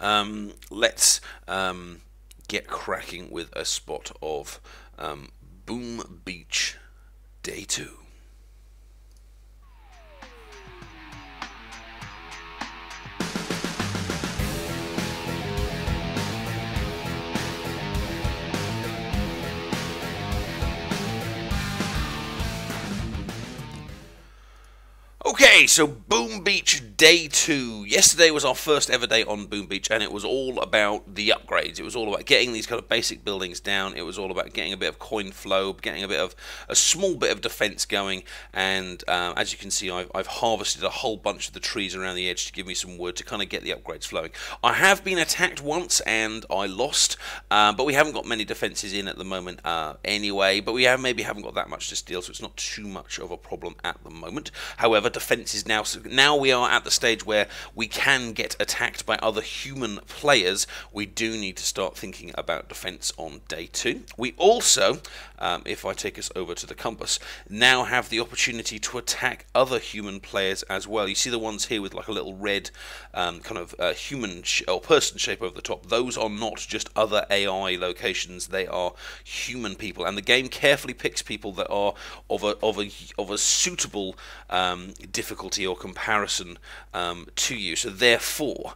Let's get cracking with a spot of Boom Beach Day 2. Okay, so Boom Beach Day 2. Yesterday was our first ever day on Boom Beach, and it was all about the upgrades. It was all about getting these kind of basic buildings down. It was all about getting a bit of coin flow, getting a small bit of defense going. And as you can see, I've harvested a whole bunch of the trees around the edge to give me some wood to kind of get the upgrades flowing. I have been attacked once, and I lost, but we haven't got many defenses in at the moment anyway. But we maybe haven't got that much to steal, so it's not too much of a problem at the moment. However, defenses now. So now we are at the stage where we can get attacked by other human players. We do need to start thinking about defense on day 2. We also, if I take us over to the compass, now have the opportunity to attack other human players as well. You see the ones here with like a little red kind of human or person shape over the top. Those are not just other AI locations. They are human people, and the game carefully picks people that are of a suitable difficulty or comparison to you. So therefore,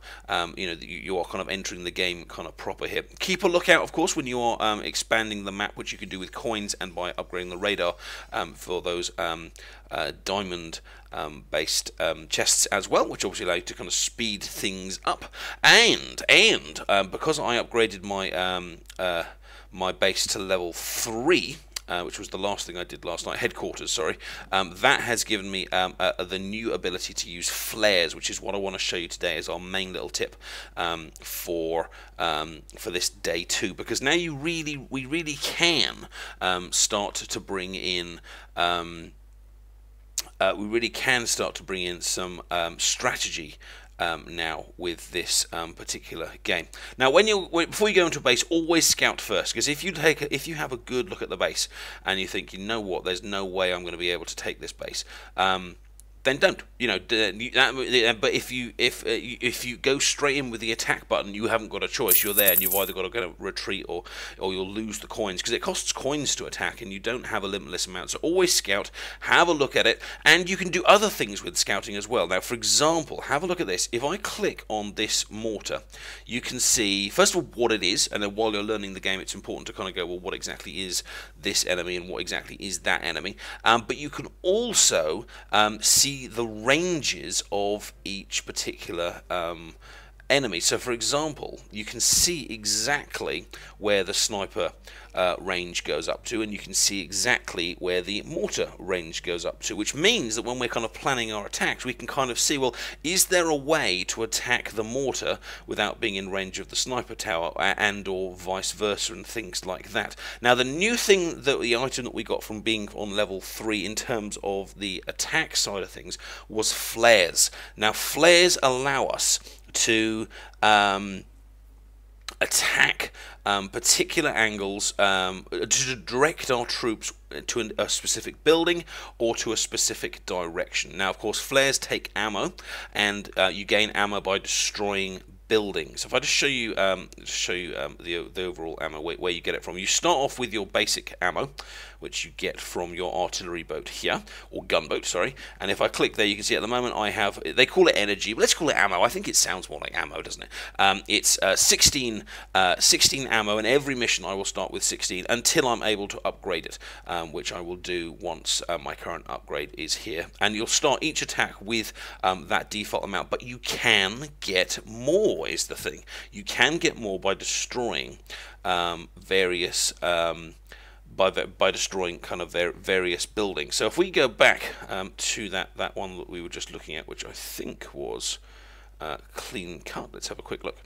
you know, you are kind of entering the game kind of proper here. Keep a lookout, of course, when you are expanding the map, which you can do with coins and by upgrading the radar for those diamond based chests as well, which obviously allow you to kind of speed things up. And because I upgraded my my base to level 3. Which was the last thing I did last night, headquarters, sorry, that has given me the new ability to use flares, which is what I want to show you today as our main little tip for this day 2, because now we really can start to bring in some strategy now with this particular game. Now, before you go into a base, always scout first, because if you have a good look at the base and you think, you know what, there's no way I'm going to be able to take this base, then don't. You know, but if you go straight in with the attack button, you haven't got a choice. You're there, and you've either got to go retreat or you'll lose the coins, because it costs coins to attack, and you don't have a limitless amount. So always scout, have a look at it, and you can do other things with scouting as well. Now, for example, have a look at this. If I click on this mortar, you can see first of all what it is, and then while you're learning the game, it's important to kind of go, well, what exactly is this enemy and what exactly is that enemy? But you can also see the ranges of each particular enemy. So, for example, you can see exactly where the sniper range goes up to, and you can see exactly where the mortar range goes up to, which means that when we're kind of planning our attacks, we can kind of see, well, is there a way to attack the mortar without being in range of the sniper tower, and or vice versa, and things like that. Now, the new thing, that the item that we got from being on level 3 in terms of the attack side of things, was flares. Now, flares allow us to attack particular angles, to direct our troops to a specific building or to a specific direction. Now, of course, flares take ammo, and you gain ammo by destroying buildings. So if I just show you the overall ammo, where you get it from. You start off with your basic ammo, which you get from your artillery boat here, or gunboat, sorry. And if I click there, you can see at the moment I have, they call it energy, but let's call it ammo. I think it sounds more like ammo, doesn't it? It's 16 ammo, and every mission I will start with 16 until I'm able to upgrade it, which I will do once my current upgrade is here. And you'll start each attack with that default amount, but you can get more. Is the thing, you can get more by destroying various by destroying kind of their various buildings. So if we go back to that one that we were just looking at, which I think was clean cut, let's have a quick look.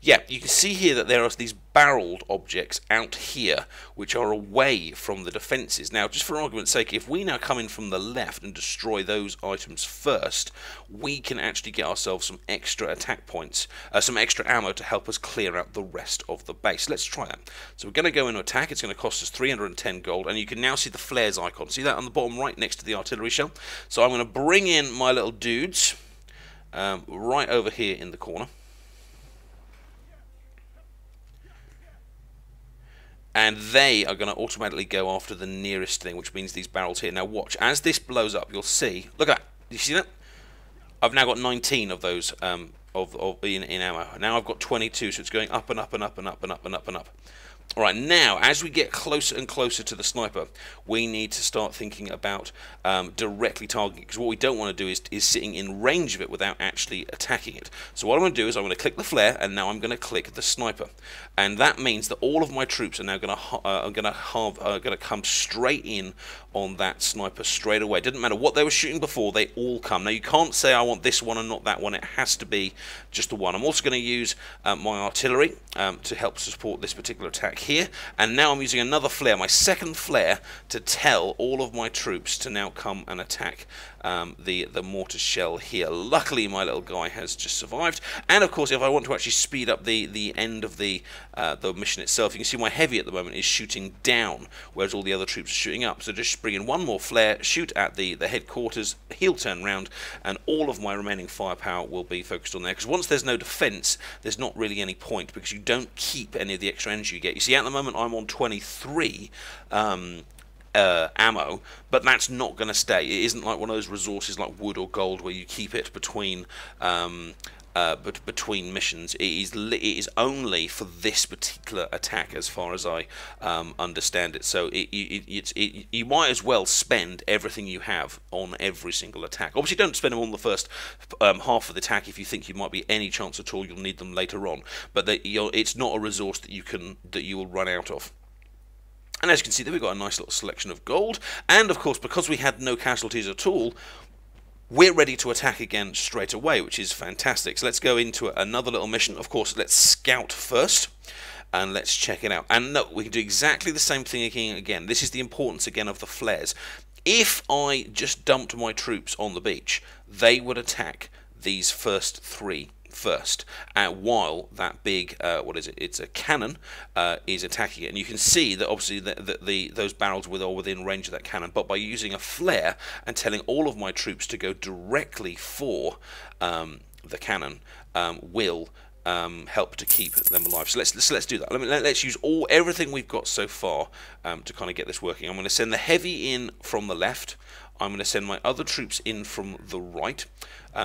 Yeah, you can see here that there are these barreled objects out here which are away from the defences. Now, just for argument's sake, if we now come in from the left and destroy those items first, we can actually get ourselves some extra attack points, some extra ammo to help us clear out the rest of the base. Let's try that. So we're going to go into attack. It's going to cost us 310 gold, and you can now see the flares icon. See that on the bottom right next to the artillery shell? So I'm going to bring in my little dudes right over here in the corner. and they are going to automatically go after the nearest thing, which means these barrels here. Now watch, as this blows up, you'll see, look at that, you see that? I've now got 19 of those in ammo. Now I've got 22, so it's going up and up and up and up and up and up and up. All right, now as we get closer and closer to the sniper, we need to start thinking about directly targeting, because what we don't want to do is sitting in range of it without actually attacking it. So what I'm going to do is I'm going to click the flare, and now I'm going to click the sniper, and that means that all of my troops are now going to come straight in on that sniper straight away. Didn't matter what they were shooting before; they all come. Now you can't say I want this one and not that one; it has to be just the one. I'm also going to use my artillery to help support this particular attack here, and now I'm using another flare, my second flare, to tell all of my troops to now come and attack the mortar shell here. Luckily my little guy has just survived, and of course if I want to actually speed up the end of the mission itself, you can see my heavy at the moment is shooting down, whereas all the other troops are shooting up. So just bring in one more flare, shoot at the headquarters, he'll turn round, and all of my remaining firepower will be focused on there, because once there's no defense there's not really any point, because you don't keep any of the extra energy you get. You see, at the moment I'm on 23 ammo, but that's not going to stay. It isn't like one of those resources like wood or gold where you keep it between between missions. It is only for this particular attack, as far as I understand it. So you might as well spend everything you have on every single attack. Obviously, don't spend them on the first half of the attack if you think you might be any chance at all. You'll need them later on, but it's not a resource that you will run out of. And as you can see, there we've got a nice little selection of gold, and of course, because we had no casualties at all, we're ready to attack again straight away, which is fantastic. So let's go into another little mission. Of course, let's scout first, and let's check it out. And look, we can do exactly the same thing again. This is the importance again of the flares. If I just dumped my troops on the beach, they would attack these first three first, while that big it's a cannon is attacking it. And you can see that obviously those barrels are within range of that cannon, but by using a flare and telling all of my troops to go directly for the cannon will help to keep them alive. So let's do that. Let's use everything we've got so far to kind of get this working. I'm going to send the heavy in from the left. I'm going to send my other troops in from the right,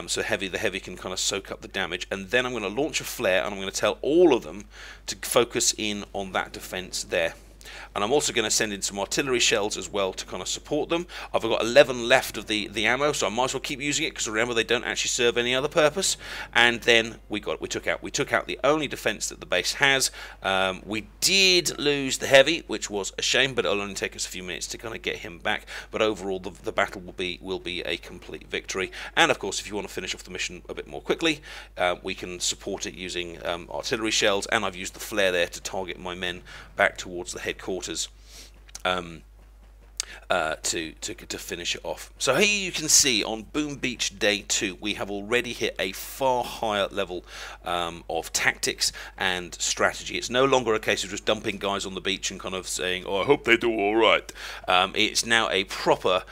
so the heavy can kind of soak up the damage, and then I'm going to launch a flare, and I'm going to tell all of them to focus in on that defense there. And I'm also going to send in some artillery shells as well to kind of support them. I've got 11 left of the ammo, so I might as well keep using it, because remember they don't actually serve any other purpose. And then we took out the only defense that the base has. We did lose the heavy, which was a shame, but it'll only take us a few minutes to kind of get him back. But overall, the battle will be a complete victory. And of course, if you want to finish off the mission a bit more quickly, we can support it using artillery shells, and I've used the flare there to target my men back towards the headquarters to finish it off. So here you can see on Boom Beach Day 2 we have already hit a far higher level of tactics and strategy. It's no longer a case of just dumping guys on the beach and kind of saying, oh, I hope they do all right. It's now a proper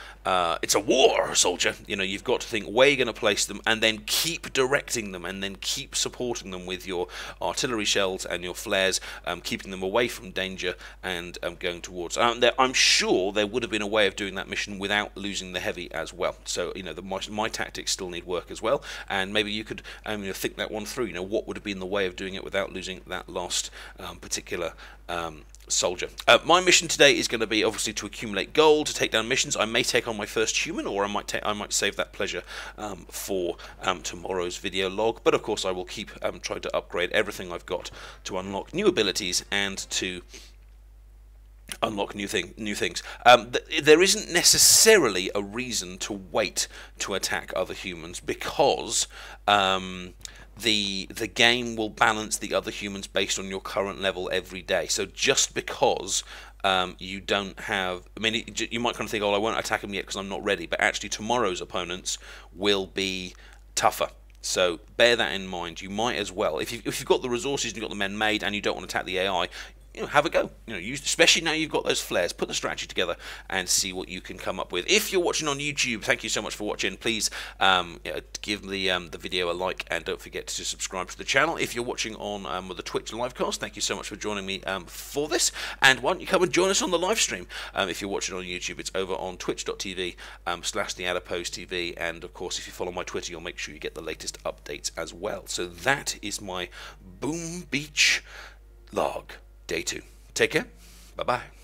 it's a war, soldier. You know, you've got to think where you're going to place them, and then keep directing them, and then keep supporting them with your artillery shells and your flares, keeping them away from danger and going towards. I'm sure there would have been a way of doing that mission without losing the heavy as well. So you know, my tactics still need work as well, and maybe you could think that one through. You know, what would have been the way of doing it without losing that last particular. Soldier. My mission today is going to be obviously to accumulate gold, to take down missions. I may take on my first human, or I might save that pleasure for tomorrow's video log. But of course I will keep trying to upgrade everything I've got to unlock new abilities and to unlock new things. There isn't necessarily a reason to wait to attack other humans, because the game will balance the other humans based on your current level every day. So just because you don't have, you might kind of think, oh, I won't attack him yet because I'm not ready, but actually tomorrow's opponents will be tougher. So bear that in mind. You might as well, if you've got the resources and you've got the men made and you don't want to attack the AI, you know, have a go. You know, use, especially now you've got those flares, put the strategy together and see what you can come up with. If you're watching on YouTube, thank you so much for watching. Please give the video a like, and don't forget to subscribe to the channel. If you're watching on the Twitch livecast, thank you so much for joining me for this. And why don't you come and join us on the live stream? If you're watching on YouTube, it's over on twitch.tv/TheAdiposeTV, and of course, if you follow my Twitter, you'll make sure you get the latest updates as well. So that is my Boom Beach log, day 2. Take care. Bye-bye.